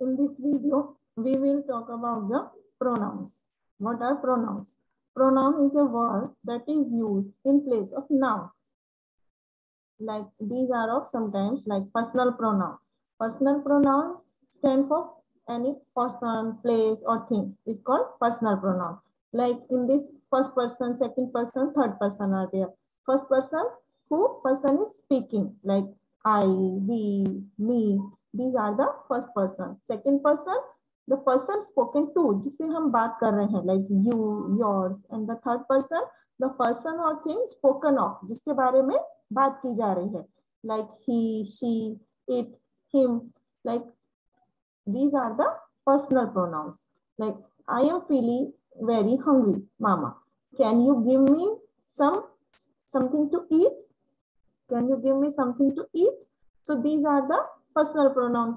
In this video, we will talk about the pronouns. What are pronouns? Pronoun is a word that is used in place of noun. Like these are of sometimes like personal pronoun. Personal pronoun stand for any person, place, or thing. It's called personal pronoun. Like in this, first person, second person, third person are there. First person, who person is speaking. Like I, we, me. These are the first person. Second person, the person spoken to, जिससे हम बात कर रहे हैं, like you, yours, and the third person, the person or thing spoken of, जिसके बारे में बात की जा रही है, like he, she, it, him, like these are the personal pronouns. Like I am feeling very hungry, Mama. Can you give me something to eat? Can you give me something to eat? So these are the personal pronoun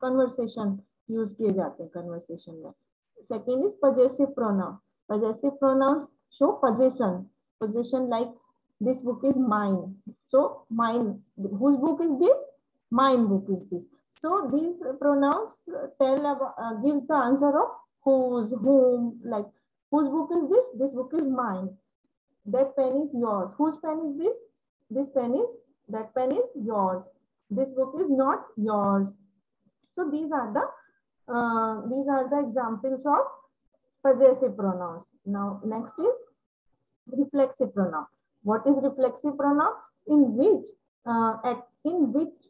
conversation. Use किए जाते हैं conversation में. Second is possessive pronoun. Possessive pronouns show possession. Possession like this book is mine. So mine. Whose book is this? Mine book is this. So these pronouns tell gives the answer of whose, whom. Like whose book is this? This book is mine. That pen is yours. Whose pen is this? This pen is. That pen is yours. This book is not yours. So these are the examples of possessive pronouns. Now next is reflexive pronoun. What is reflexive pronoun? In which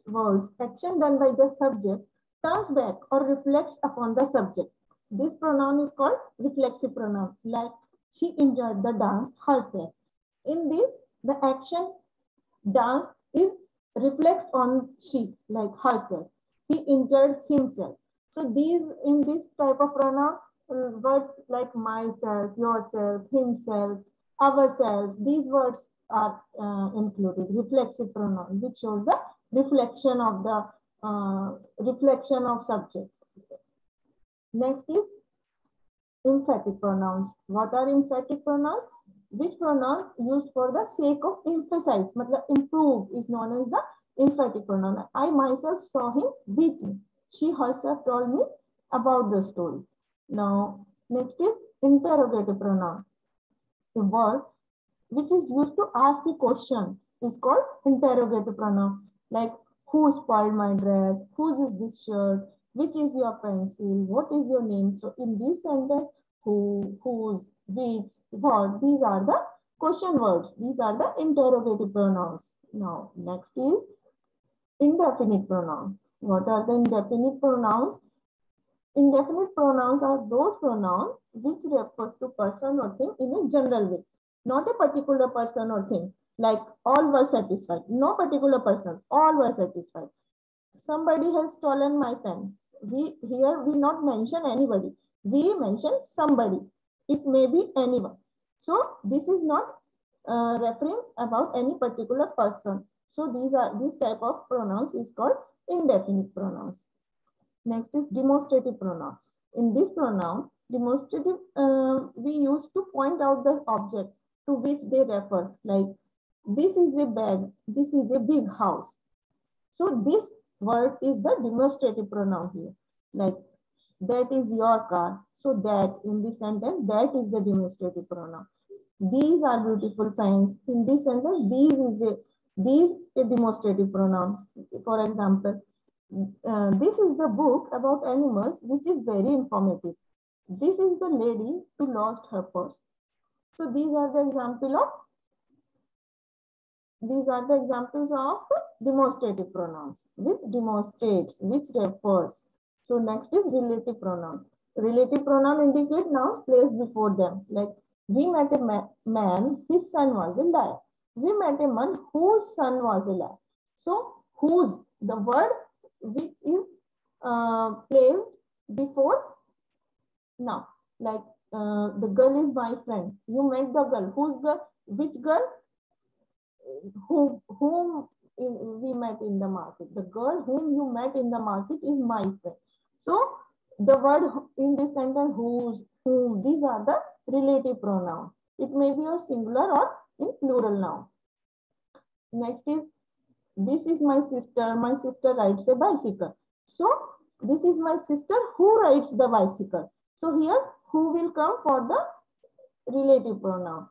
words action done by the subject turns back or reflects upon the subject. This pronoun is called reflexive pronoun. Like she enjoyed the dance herself. In this, the action dance is reflects on she, like herself. He enjoyed himself. So these, in this type of pronoun, words like myself, yourself, himself, ourselves, these words are included. Reflexive pronoun, which shows the reflection of subject. Next is emphatic pronouns. What are emphatic pronouns? Which pronoun used for the sake of emphasize, matlab improve, is known as the emphatic pronoun. I myself saw him beating. She herself told me about the story. Now, next is interrogative pronoun. A word which is used to ask a question is called interrogative pronoun. Like, who spoiled my dress? Whose is this shirt? Which is your pencil? What is your name? So, in this sentence, who, whose, which, what, these are the question words. These are the interrogative pronouns. Now, next is indefinite pronoun. What are the indefinite pronouns? Indefinite pronouns are those pronouns which refers to person or thing in a general way, not a particular person or thing. Like all were satisfied. No particular person. All were satisfied. Somebody has stolen my pen. Here we not mention anybody. We mention somebody. It may be anyone. So this is not referring about any particular person. So these type of pronouns is called indefinite pronouns. Next is demonstrative pronoun. In this pronoun, demonstrative, we use to point out the object to which they refer. Like this is a bed, this is a big house. So this word is the demonstrative pronoun here. Like that is your car. So that, in this sentence, that is the demonstrative pronoun. These are beautiful fans. In this sentence, these is a demonstrative pronoun. For example, this is the book about animals, which is very informative. This is the lady who lost her purse. So these are the examples of demonstrative pronouns, which demonstrates, which refers. So next is relative pronoun. Relative pronoun indicate nouns placed before them. Like we met a man, his son was alive. We met a man whose son was alive. So whose, the word which is placed before noun. Like the girl is my friend. You met the girl. Whose girl? Which girl? Whom we met in the market. The girl whom you met in the market is my friend. So the word in this sentence, whose, whom, these are the relative pronoun. It may be a singular or in plural noun. Next is, this is my sister. My sister rides a bicycle. So This is my sister who rides the bicycle. So here, who will come for the relative pronoun.